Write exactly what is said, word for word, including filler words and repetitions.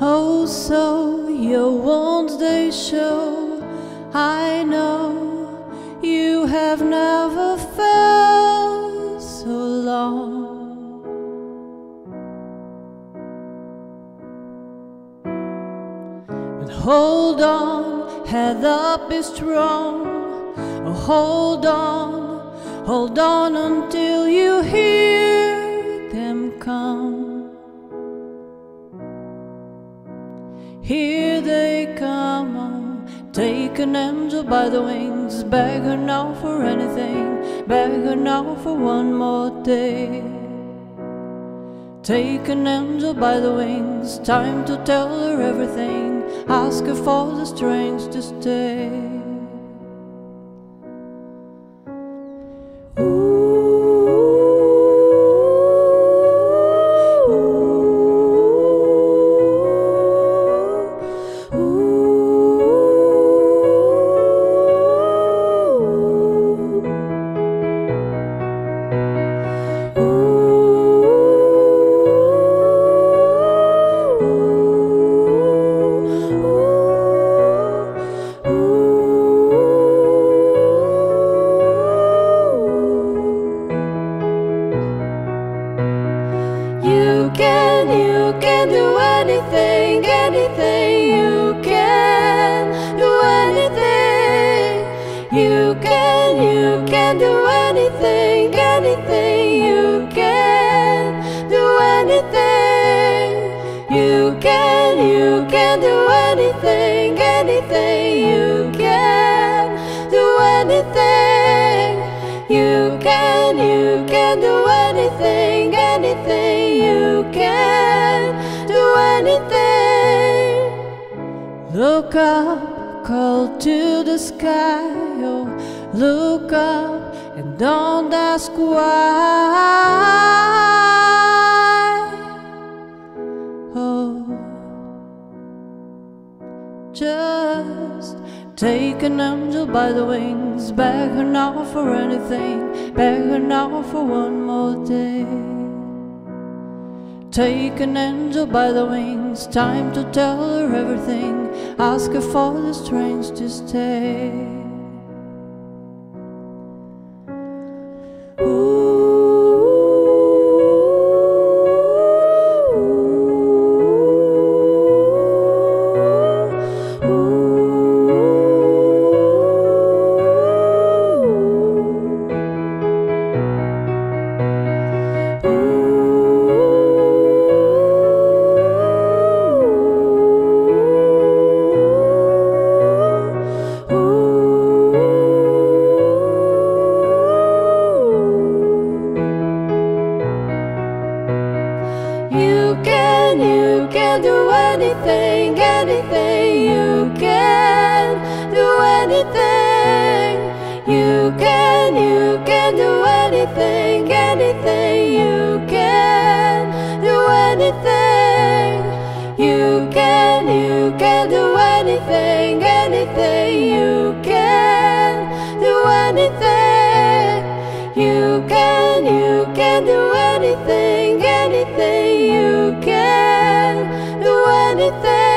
Oh, so your wounds they show. I know you have never felt so long. But hold on, head up, be strong. Oh, hold on, hold on until you hear them come. Here they come on, take an angel by the wings, beg her now for anything, beg her now for one more day. Take an angel by the wings, time to tell her everything, ask her for the strength to stay. You can, you can do anything, anything. You can do anything. You can, you can do anything, anything. You can do anything. You can, you can do anything, anything. You can do anything. You can, you can do anything, anything. Look up, call to the sky, oh, look up and don't ask why. Oh, just take an angel by the wings, beg her now for anything, beg her now for one more day. Take an angel by the wings, time to tell her everything, ask her for the strength to stay. Ooh. Do anything, anything. You can do anything. You can, you can do anything, anything. You can do anything. You can, you can do anything, anything. You can do anything. You can, you can do anything, anything. You can do anything.